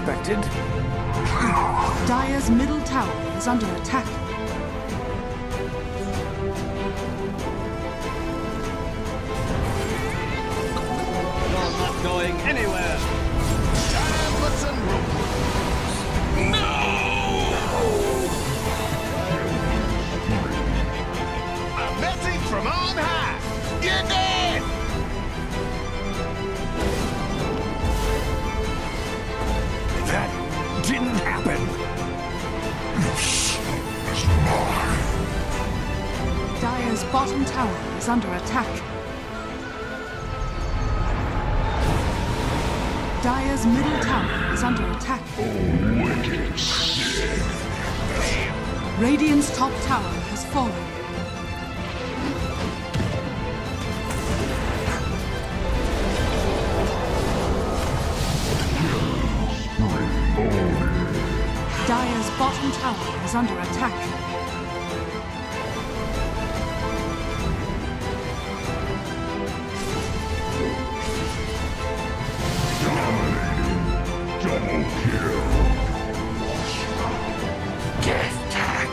expected. Dire's middle tower is under attack. You're not going anywhere. Dire puts and rolls. No! A message from on high. You're dead! That didn't happen. This is mine. Dire's bottom tower is under attack. Dire's middle tower is under attack. Oh, wicked sin. Radiant's top tower has fallen. Dire's bottom tower is under attack. Dominating. Double kill. Death tax.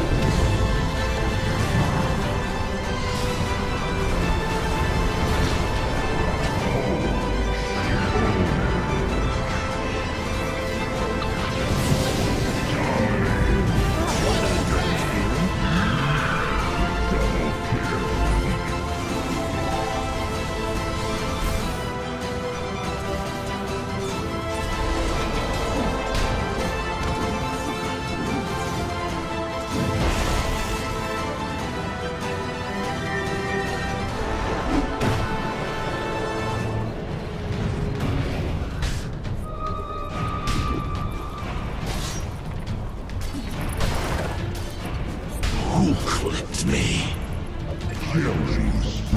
Dire's top tower is under attack.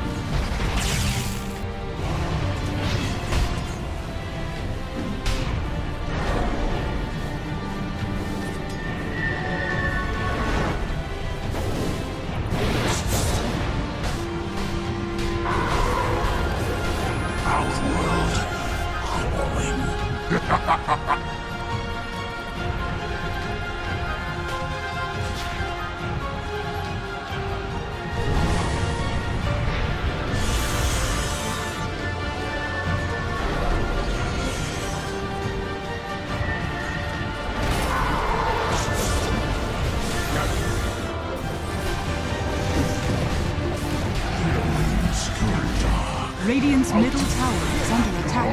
Radiant's middle tower is under attack.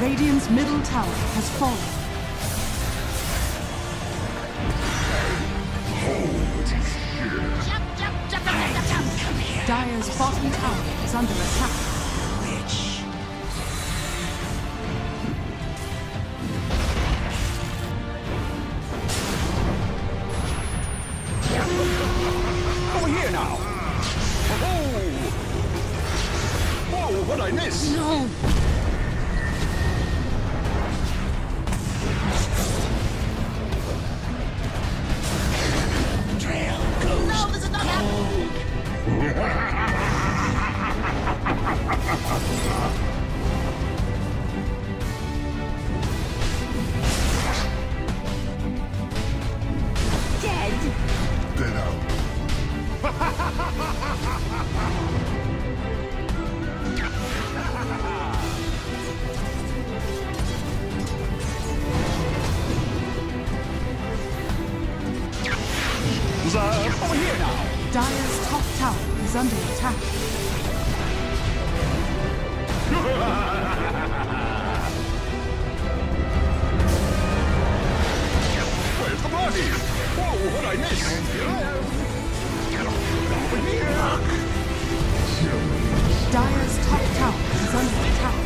Radiant's middle tower has fallen. Dire's bottom tower is under attack. Over here now. Oh. Whoa, what I miss? No! Trail goes. No, this is not happening! Dire's top tower is under attack. Where's the body? Whoa, what I missed? Dire's top tower is under attack.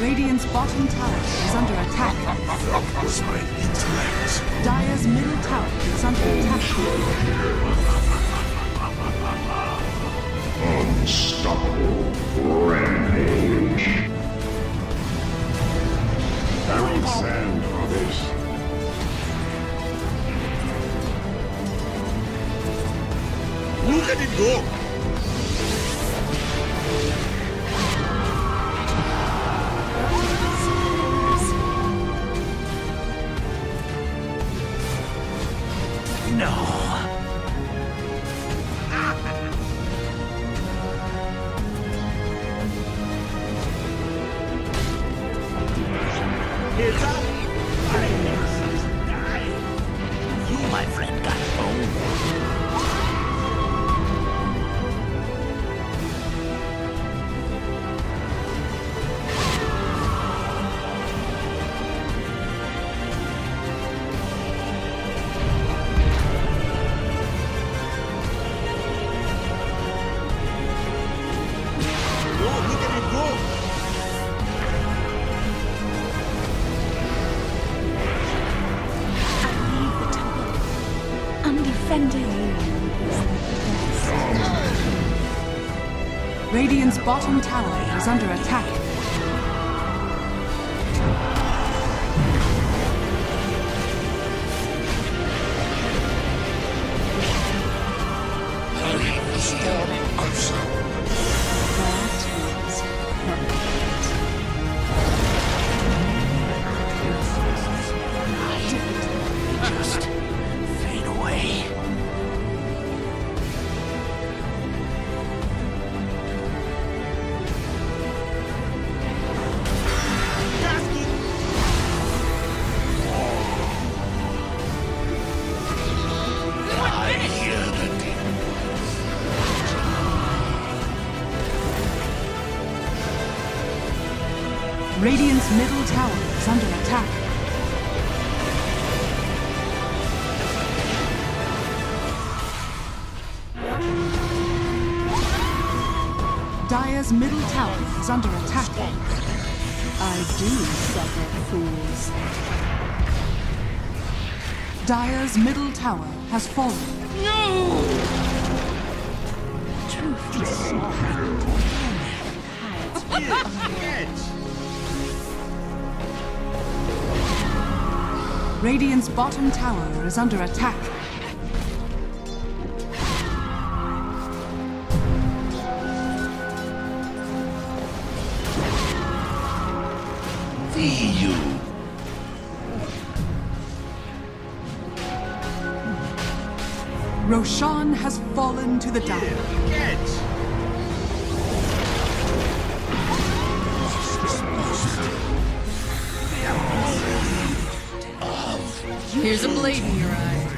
Radiant's bottom tower is under attack. That was my intellect. Dire's middle tower is under attack. Unstoppable rampage. Arrow sand for this. Look at it go! Radiant's bottom tower is under attack. Radiant's middle tower is under attack. Dire's middle tower is under attack. I do suffer, fools. Dire's middle tower has fallen. No! Truth is so. Radiant's bottom tower is under attack. See you. Roshan has fallen to the dark. Here's a blade in your eyes.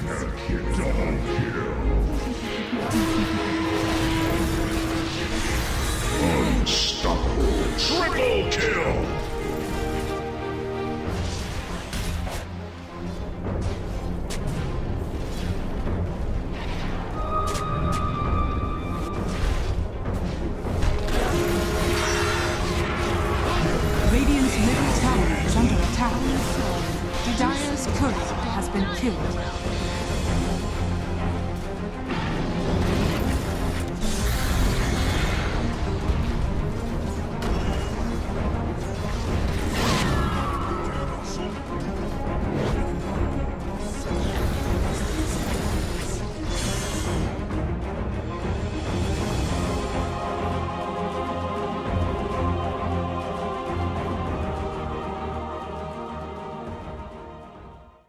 Unstoppable triple kill. Radiant's middle tower is under attack. Dire's coat has been killed.